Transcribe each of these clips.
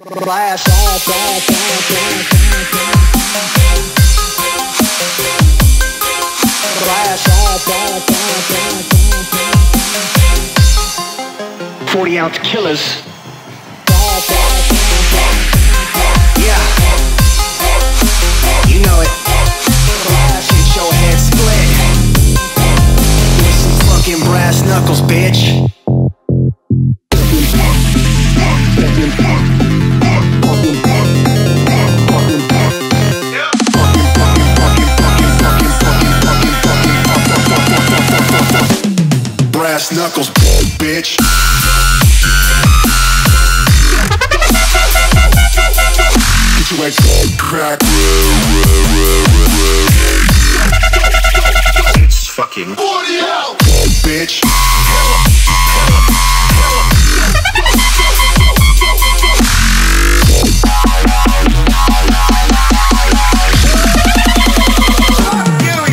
Blast off, blast off, 40-ounce killers. Brass knuckles, bitch. Brass knuckles, bitch. Get your ass crack. It's fucking 40 out. Bitch, you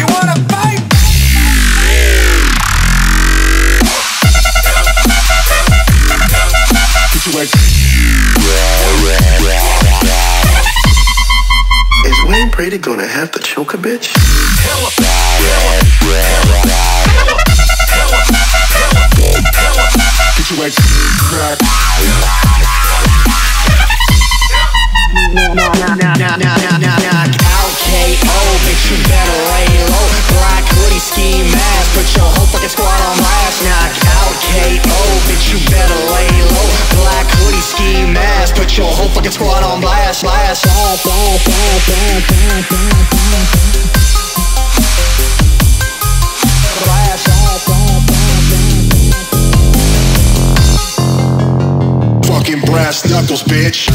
wanna fight? Is Wayne Brady gonna have to choke a bitch? Crack. LKO, bitch, you better lay low. Black hoodie, ski mask, put your whole fucking squad on blast. Knock out KO, bitch, you better lay low. Black hoodie, ski mask, put your whole fucking squad on blast. Blast off, blast brass knuckles, bitch.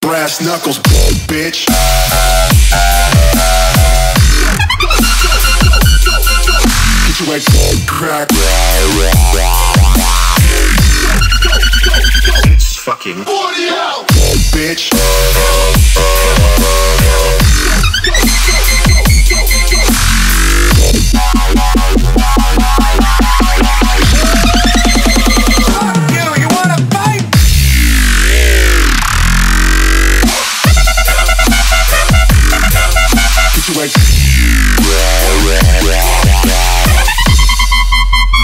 Brass knuckles, bitch. Get your ass cracked. It's fucking 40 out, bitch.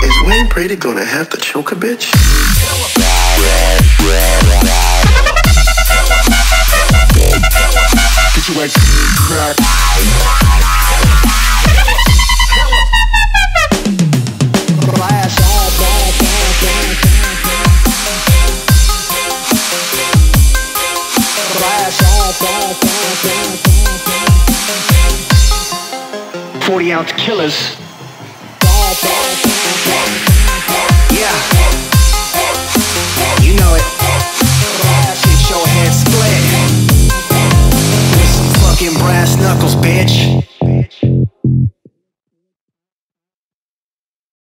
Is Wayne Brady gonna have to choke a bitch? Get your ass cracked. Blast off, blast off. 40-ounce killers. Yeah. You know it.